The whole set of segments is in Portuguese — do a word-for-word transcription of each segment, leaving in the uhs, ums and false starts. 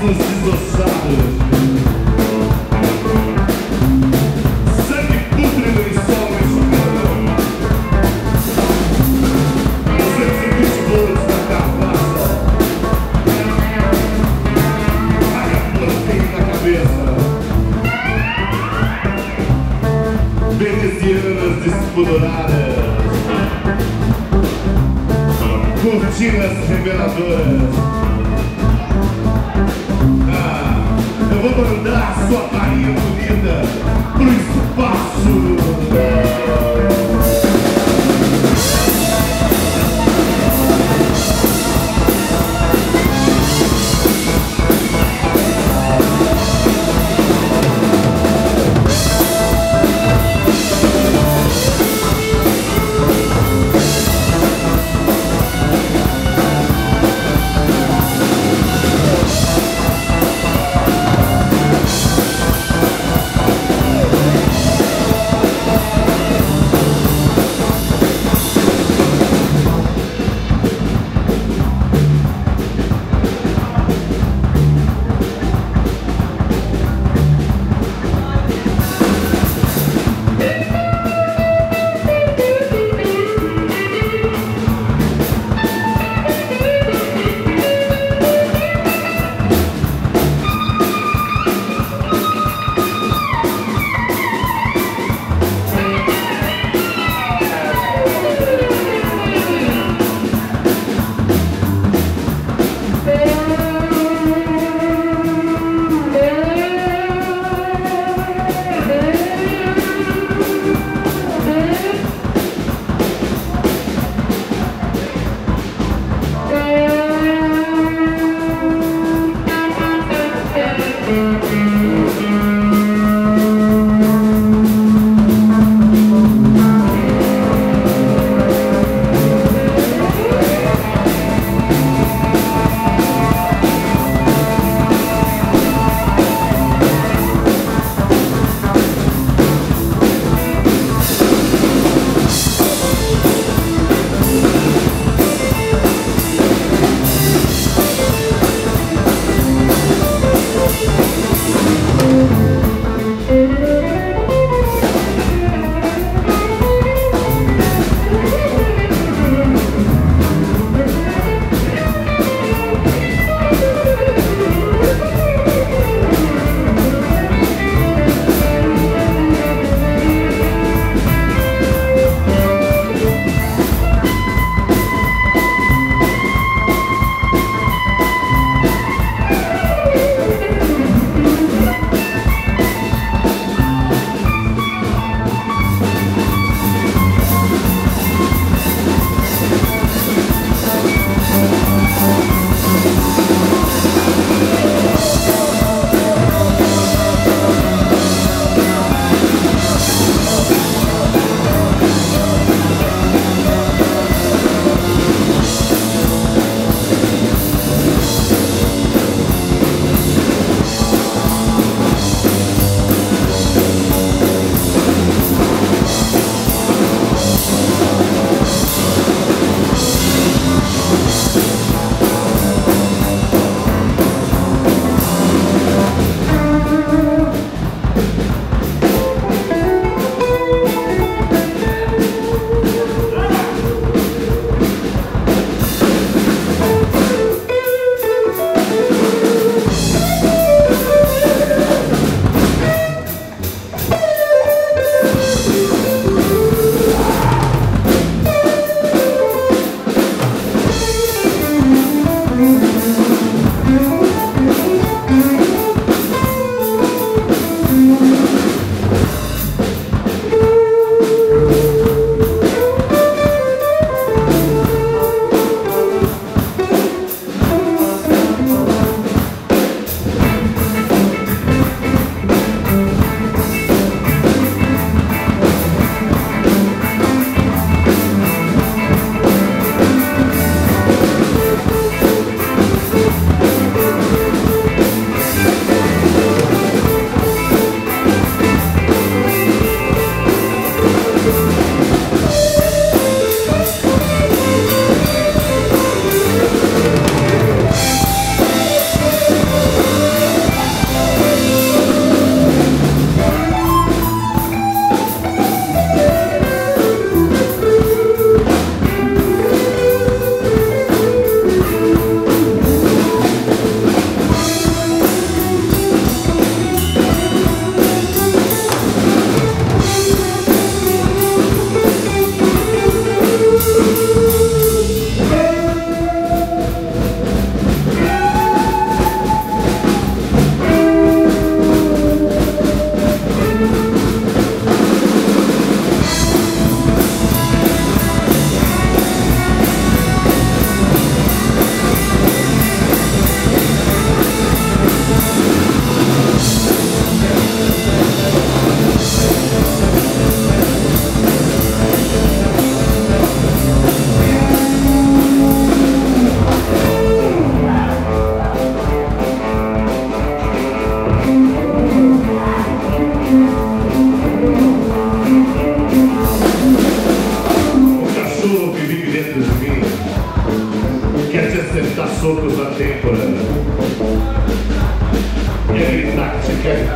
Venezianas despoloradas, cortinas reveladoras. Ah, eu vou mandar sua Bahia bonita pro espaço. We'll be right back.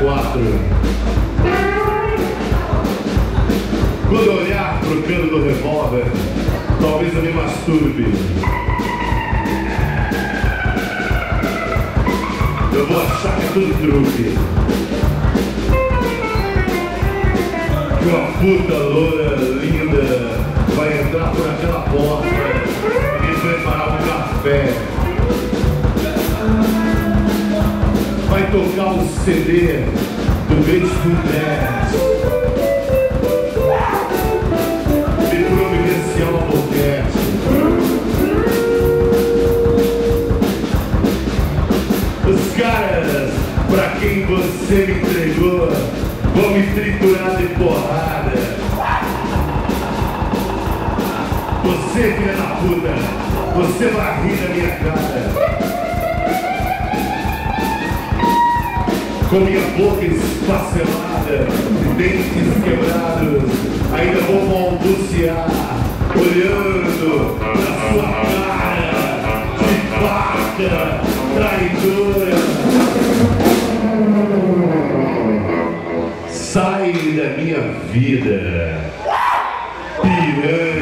quatro. Quando olhar pro cano do revólver, talvez eu me masturbe. Eu vou achar que é tudo truque, que uma puta loura linda vai entrar por aquela porta e preparar um café. Vai tocar o C D do grande Fundés e providenciar uma boquete. Os caras pra quem você me entregou vão me triturar de porrada. Você, filha da puta, você vai rir da minha cara. Com minha boca esfacelada, dentes quebrados, ainda vou balbuciar, olhando na sua cara de vaca traidora. Sai da minha vida, piranha.